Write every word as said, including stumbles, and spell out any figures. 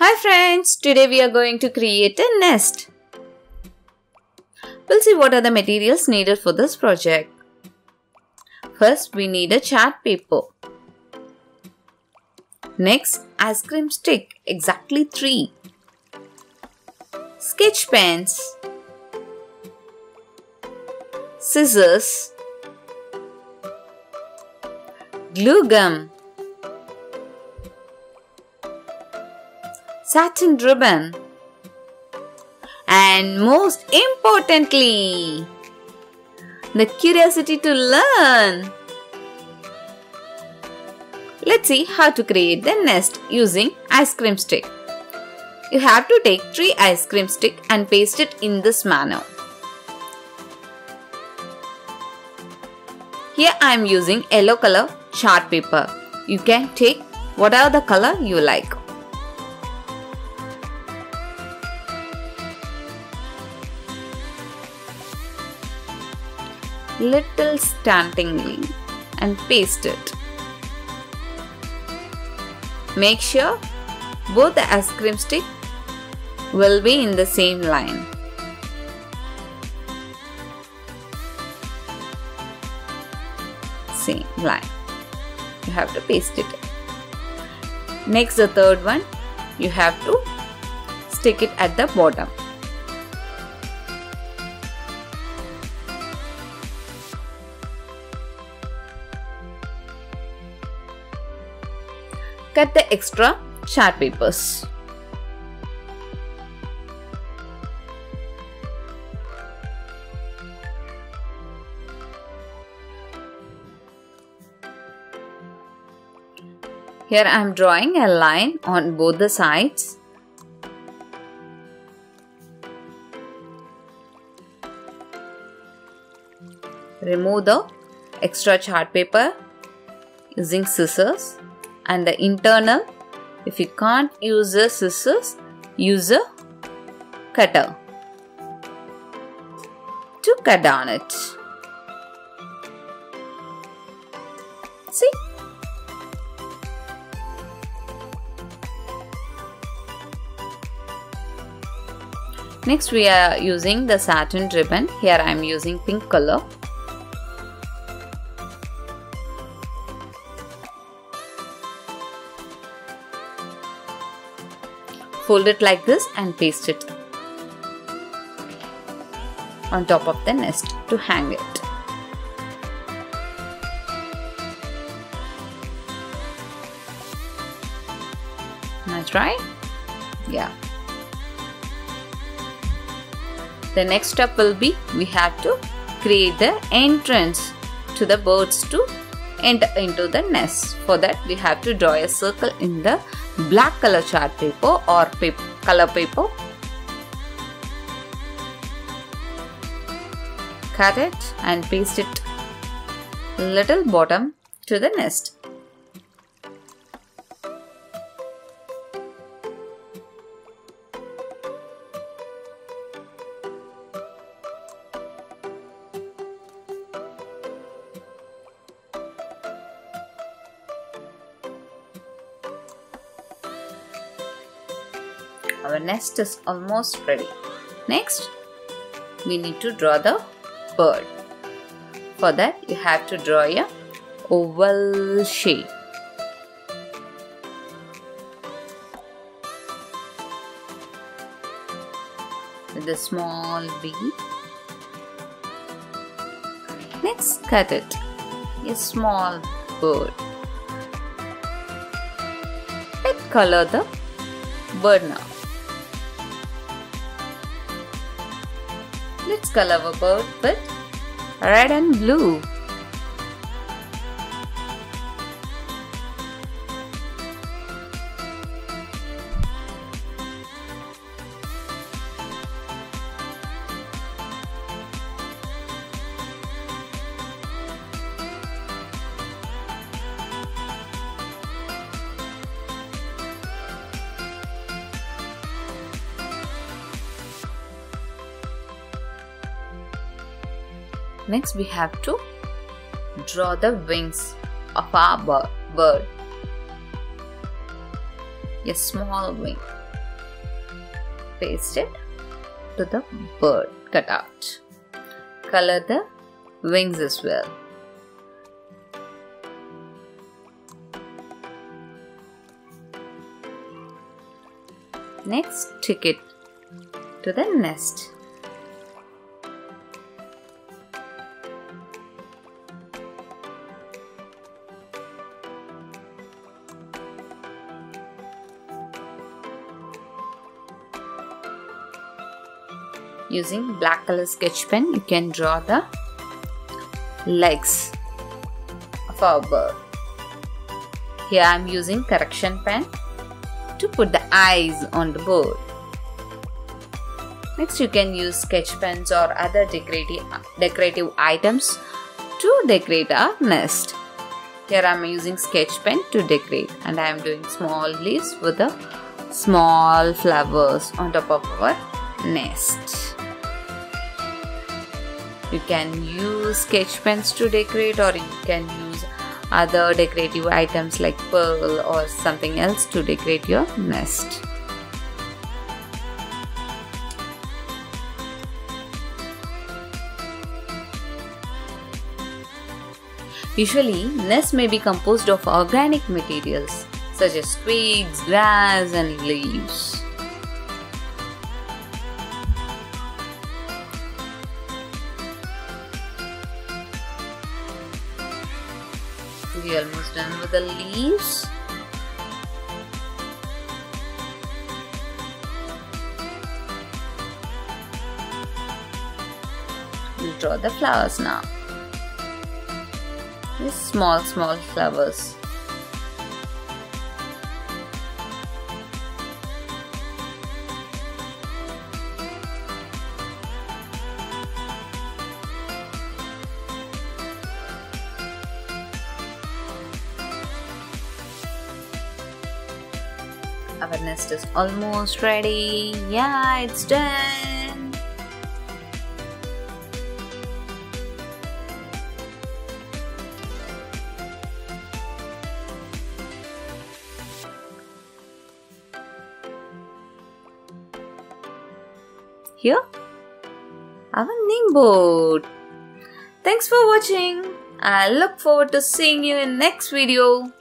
Hi friends, today we are going to create a nest. We'll see what are the materials needed for this project. First, we need a chart paper. Next, ice cream stick, exactly three. Sketch pens. Scissors. Glue gum. Satin ribbon, and most importantly, the curiosity to learn. Let's see how to create the nest using ice cream stick. You have to take three ice cream sticks and paste it in this manner. Here I am using yellow color chart paper. You can take whatever the color you like. Little slantingly and paste it. Make sure both the ice cream stick will be in the same line. Same line. You have to paste it. Next, the third one, you have to stick it at the bottom. Cut the extra chart papers. Here I am drawing a line on both the sides. Remove the extra chart paper using scissors. And the internal, if you can't use a scissors, use a cutter to cut down it. See? Next we are using the satin ribbon. Here I am using pink color. Fold it like this and paste it on top of the nest to hang it. That's right. Yeah. The next step will be we have to create the entrance to the birds to enter into the nest. For that we have to draw a circle in the black color chart paper or paper, color paper. Cut it and paste it little bottom to the nest. Our nest is almost ready. Next, we need to draw the bird. For that, you have to draw a oval shape. With a small bee. Next, cut it. A small bird. Let's color the bird now. Let's color a bird with red and blue. Next, we have to draw the wings of our bird. A small wing. paste it to the bird cutout. Color the wings as well. Next, take it to the nest. Using black color sketch pen, you can draw the legs of our bird. Here I am using correction pen to put the eyes on the bird. Next, you can use sketch pens or other decorative, decorative items to decorate our nest. Here I am using sketch pen to decorate, and I am doing small leaves with the small flowers on top of our nest. You can use sketch pens to decorate, or you can use other decorative items like pearl or something else to decorate your nest. Usually, nests may be composed of organic materials such as twigs, grass, and leaves. We are almost done with the leaves. We'll draw the flowers now. These small, small flowers. Our nest is almost ready. Yeah, it's done. Here, our name board. Thanks for watching. I look forward to seeing you in next video.